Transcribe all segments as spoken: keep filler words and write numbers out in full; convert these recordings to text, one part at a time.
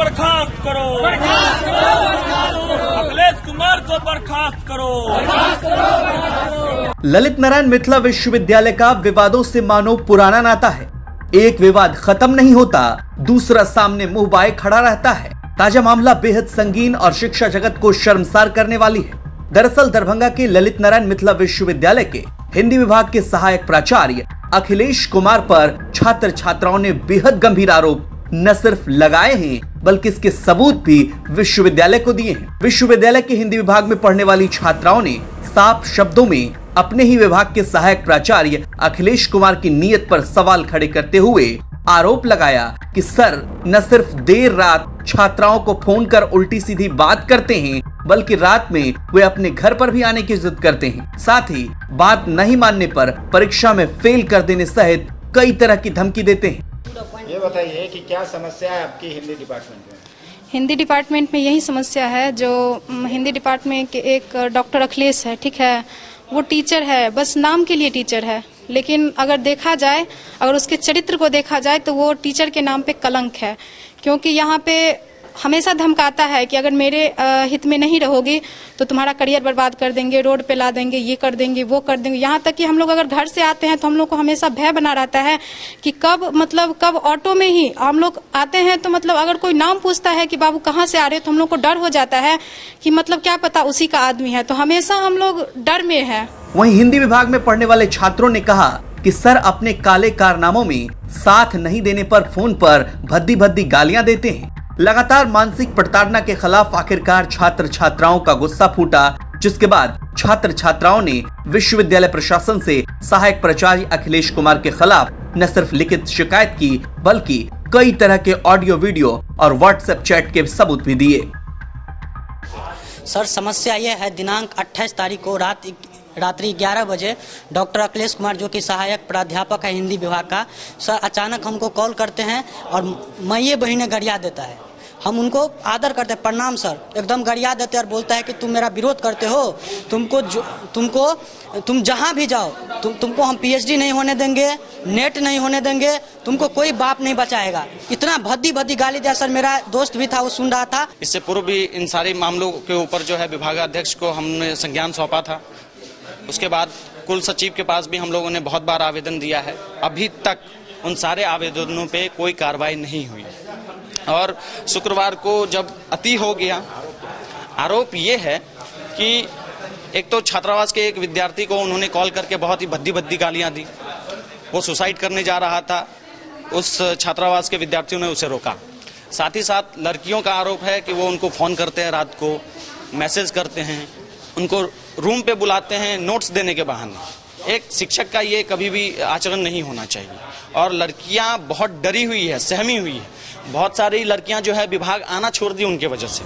बर्खास्त करो, बर्खास्त करो, बर्खास्त करो, अखिलेश कुमार को बर्खास्त करो, बर्खास्त करो, बर्खास्त करो। ललित नारायण मिथिला विश्वविद्यालय का विवादों से मानो पुराना नाता है। एक विवाद खत्म नहीं होता, दूसरा सामने मुंह बाएं खड़ा रहता है। ताजा मामला बेहद संगीन और शिक्षा जगत को शर्मसार करने वाली है। दरअसल दरभंगा के ललित नारायण मिथिला विश्वविद्यालय के हिंदी विभाग के सहायक प्राचार्य अखिलेश कुमार पर छात्र छात्राओं ने बेहद गंभीर आरोप न सिर्फ लगाए हैं बल्कि इसके सबूत भी विश्वविद्यालय को दिए हैं। विश्वविद्यालय के हिंदी विभाग में पढ़ने वाली छात्राओं ने साफ शब्दों में अपने ही विभाग के सहायक प्राचार्य अखिलेश कुमार की नीयत पर सवाल खड़े करते हुए आरोप लगाया कि सर न सिर्फ देर रात छात्राओं को फोन कर उल्टी सीधी बात करते हैं बल्कि रात में वे अपने घर पर भी आने की जिद करते हैं। साथ ही बात नहीं मानने पर परीक्षा में फेल कर देने सहित कई तरह की धमकी देते हैं। ये बताइए कि क्या समस्या है आपकी हिंदी डिपार्टमेंट में? हिंदी डिपार्टमेंट में यही समस्या है जो हिंदी डिपार्टमेंट के एक डॉक्टर अखिलेश है, ठीक है, वो टीचर है, बस नाम के लिए टीचर है, लेकिन अगर देखा जाए, अगर उसके चरित्र को देखा जाए तो वो टीचर के नाम पे कलंक है, क्योंकि यहाँ पे हमेशा धमकाता है कि अगर मेरे हित में नहीं रहोगे तो तुम्हारा करियर बर्बाद कर देंगे, रोड पे ला देंगे, ये कर देंगे, वो कर देंगे। यहाँ तक कि हम लोग अगर घर से आते हैं तो हम लोग को हमेशा भय बना रहता है कि कब मतलब कब ऑटो में ही हम लोग आते हैं तो मतलब अगर कोई नाम पूछता है कि बाबू कहाँ से आ रहे हो तो हम लोग को डर हो जाता है कि मतलब क्या पता उसी का आदमी है, तो हमेशा हम लोग डर में है। वहीं हिंदी विभाग में पढ़ने वाले छात्रों ने कहा कि सर अपने काले कारनामों में साथ नहीं देने पर फोन पर भद्दी भद्दी गालियां देते हैं। लगातार मानसिक प्रताड़ना के खिलाफ आखिरकार छात्र छात्राओं का गुस्सा फूटा, जिसके बाद छात्र छात्राओं ने विश्वविद्यालय प्रशासन से सहायक प्राचार्य अखिलेश कुमार के खिलाफ न सिर्फ लिखित शिकायत की बल्कि कई तरह के ऑडियो, वीडियो और व्हाट्सएप चैट के सबूत भी दिए। सर समस्या यह है, दिनांक अट्ठाईस तारीख को रात रात्रि ग्यारह बजे डॉक्टर अखिलेश कुमार जो कि सहायक प्राध्यापक है हिंदी विभाग का, सर अचानक हमको कॉल करते हैं और मैये बहिने गरिया देता है। हम उनको आदर करते हैं, प्रणाम सर, एकदम गरिया देते हैं और बोलता है कि तुम मेरा विरोध करते हो, तुमको जो तुमको तुम जहाँ भी जाओ तुम तुमको हम पीएचडी नहीं होने देंगे, नेट नहीं होने देंगे, तुमको कोई बाप नहीं बचाएगा। इतना भद्दी भद्दी गाली दिया। सर मेरा दोस्त भी था, वो सुन रहा था। इससे पूर्व भी इन सारे मामलों के ऊपर जो है विभागाध्यक्ष को हमने संज्ञान सौंपा था। उसके बाद कुल सचिव के पास भी हम लोगों ने बहुत बार आवेदन दिया है, अभी तक उन सारे आवेदनों पे कोई कार्रवाई नहीं हुई। और शुक्रवार को जब अति हो गया, आरोप ये है कि एक तो छात्रावास के एक विद्यार्थी को उन्होंने कॉल करके बहुत ही भद्दी भद्दी गालियां दी, वो सुसाइड करने जा रहा था, उस छात्रावास के विद्यार्थियों ने उसे रोका। साथ ही साथ लड़कियों का आरोप है कि वो उनको फ़ोन करते हैं, रात को मैसेज करते हैं, उनको रूम पे बुलाते हैं नोट्स देने के बहाने। एक शिक्षक का ये कभी भी आचरण नहीं होना चाहिए। और लड़कियां बहुत डरी हुई है, सहमी हुई है, बहुत सारी लड़कियां जो है विभाग आना छोड़ दी उनके वजह से।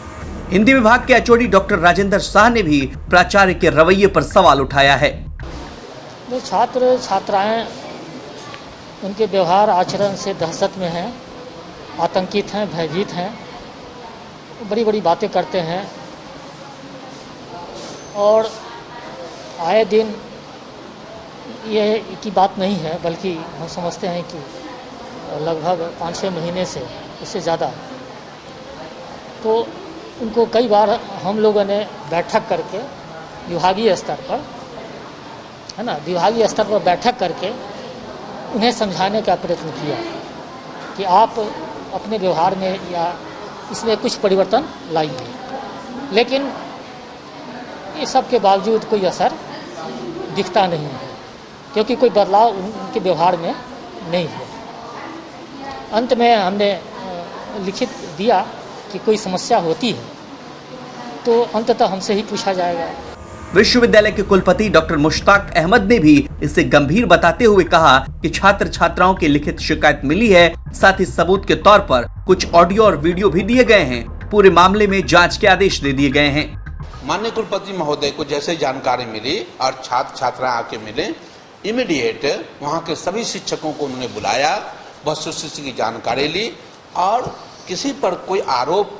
हिंदी विभाग के एचओडी डॉक्टर राजेंद्र शाह ने भी प्राचार्य के रवैये पर सवाल उठाया है। जो छात्र छात्राएं उनके व्यवहार आचरण से दहशत में है, आतंकित हैं, भयभीत हैं, बड़ी बड़ी बातें करते हैं और आए दिन यह की बात नहीं है बल्कि हम समझते हैं कि लगभग पाँच छः महीने से इससे ज़्यादा, तो उनको कई बार हम लोगों ने बैठक करके विभागीय स्तर पर, है ना, विभागीय स्तर पर बैठक करके उन्हें समझाने का प्रयत्न किया कि आप अपने व्यवहार में या इसमें कुछ परिवर्तन लाइए, लेकिन इस सब के बावजूद कोई असर दिखता नहीं है, क्योंकि कोई बदलाव उनके व्यवहार में नहीं है। अंत में हमने लिखित दिया कि कोई समस्या होती है तो अंततः हमसे ही पूछा जाएगा। विश्वविद्यालय के कुलपति डॉक्टर मुश्ताक अहमद ने भी इसे गंभीर बताते हुए कहा कि छात्र छात्राओं की लिखित शिकायत मिली है, साथ ही सबूत के तौर पर कुछ ऑडियो और वीडियो भी दिए गए हैं। पूरे मामले में जाँच के आदेश दे दिए गए हैं। माननीय कुलपति महोदय को जैसे जानकारी मिली और छात्र छात्रा आके मिले, इमीडिएट वहाँ के सभी शिक्षकों को उन्होंने बुलाया, वस्तु स्थिति की जानकारी ली और किसी पर कोई आरोप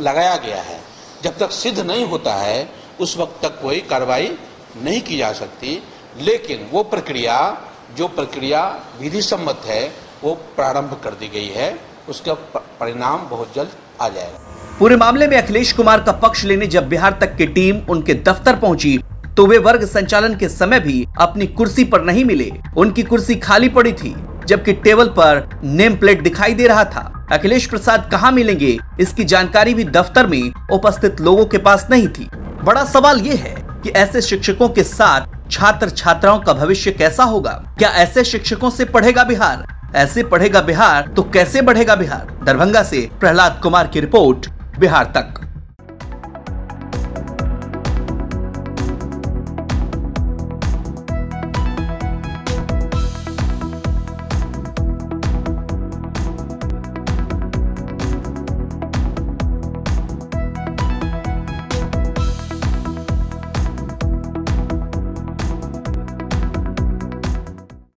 लगाया गया है जब तक सिद्ध नहीं होता है उस वक्त तक कोई कार्रवाई नहीं की जा सकती, लेकिन वो प्रक्रिया जो प्रक्रिया विधि सम्मत है वो प्रारंभ कर दी गई है। उसका परिणाम बहुत जल्द आ जाएगा। पूरे मामले में अखिलेश कुमार का पक्ष लेने जब बिहार तक की टीम उनके दफ्तर पहुंची तो वे वर्ग संचालन के समय भी अपनी कुर्सी पर नहीं मिले। उनकी कुर्सी खाली पड़ी थी, जबकि टेबल पर नेम प्लेट दिखाई दे रहा था। अखिलेश प्रसाद कहाँ मिलेंगे इसकी जानकारी भी दफ्तर में उपस्थित लोगों के पास नहीं थी। बड़ा सवाल ये है कि ऐसे शिक्षकों के साथ छात्र छात्राओं का भविष्य कैसा होगा? क्या ऐसे शिक्षकों से पढ़ेगा बिहार? ऐसे पढ़ेगा बिहार तो कैसे बढ़ेगा बिहार? दरभंगा से प्रहलाद कुमार की रिपोर्ट, बिहार तक।